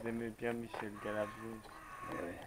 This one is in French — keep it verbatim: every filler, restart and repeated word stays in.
Vous aimez bien Michel Galabru? Ouais.